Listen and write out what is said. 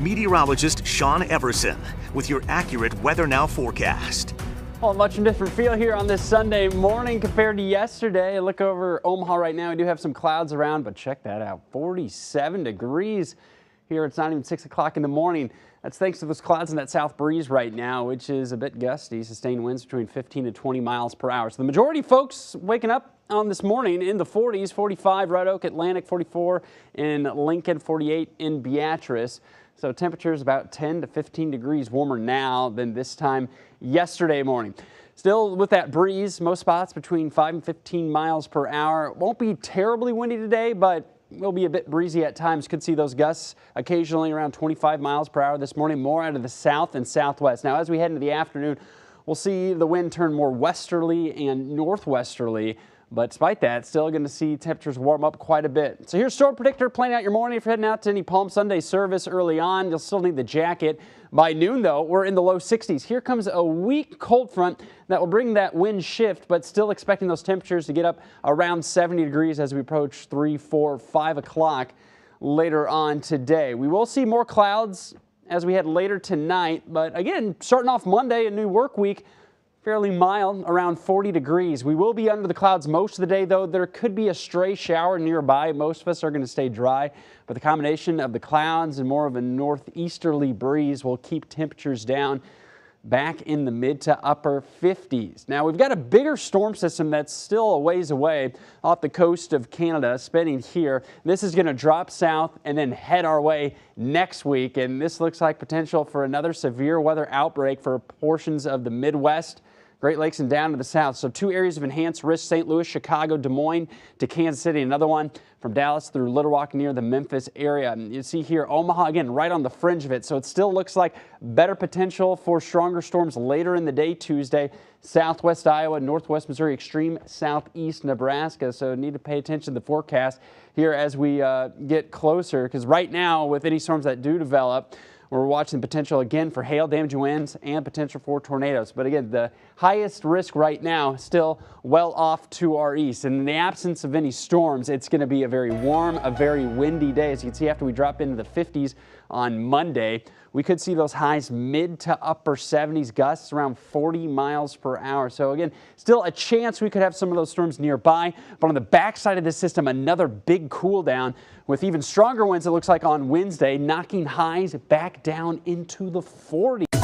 meteorologist Sean Everson with your accurate Weather Now forecast. Well, much different feel here on this Sunday morning compared to yesterday. I look over Omaha right now. We do have some clouds around, but check that out. 47 degrees here. It's not even 6 o'clock in the morning. That's thanks to those clouds and that south breeze right now, which is a bit gusty. Sustained winds between 15 and 20 miles per hour. So the majority of folks waking up on this morning in the 40s, 45 Red Oak, Atlantic, 44 in Lincoln, 48 in Beatrice. So temperatures about 10 to 15 degrees warmer now than this time yesterday morning. Still with that breeze, most spots between 5 and 15 miles per hour. It won't be terribly windy today, but will be a bit breezy at times. Could see those gusts occasionally around 25 miles per hour this morning, more out of the south and southwest. Now, as we head into the afternoon, we'll see the wind turn more westerly and northwesterly. But despite that, still going to see temperatures warm up quite a bit. So here's Storm Predictor playing out your morning. If you're heading out to any Palm Sunday service early on, you'll still need the jacket. By noon, though, we're in the low 60s. Here comes a weak cold front that will bring that wind shift, but still expecting those temperatures to get up around 70 degrees as we approach 3, 4, 5 o'clock later on today. We will see more clouds as we head later tonight. But again, starting off Monday, a new work week. Fairly mild, around 40 degrees. We will be under the clouds most of the day, though. There could be a stray shower nearby. Most of us are going to stay dry, but the combination of the clouds and more of a northeasterly breeze will keep temperatures down back in the mid to upper 50s. Now, we've got a bigger storm system that's still a ways away off the coast of Canada, spinning here. This is going to drop south and then head our way next week, and this looks like potential for another severe weather outbreak for portions of the Midwest, Great Lakes, and down to the south. So two areas of enhanced risk: St. Louis, Chicago, Des Moines to Kansas City. Another one from Dallas through Little Rock near the Memphis area. And you see here Omaha again right on the fringe of it. So it still looks like better potential for stronger storms later in the day Tuesday. Southwest Iowa, northwest Missouri, extreme southeast Nebraska. So need to pay attention to the forecast here as we get closer, because right now with any storms that do develop, we're watching potential again for hail, damaging winds, and potential for tornadoes. But again, the highest risk right now still well off to our east. And in the absence of any storms, it's going to be a very warm, a very windy day. As you can see, after we drop into the 50s on Monday, we could see those highs mid to upper 70s, gusts around 40 miles per hour. So again, still a chance we could have some of those storms nearby. But on the backside of this system, another big cool down with even stronger winds, it looks like, on Wednesday, knocking highs back down into the 40s.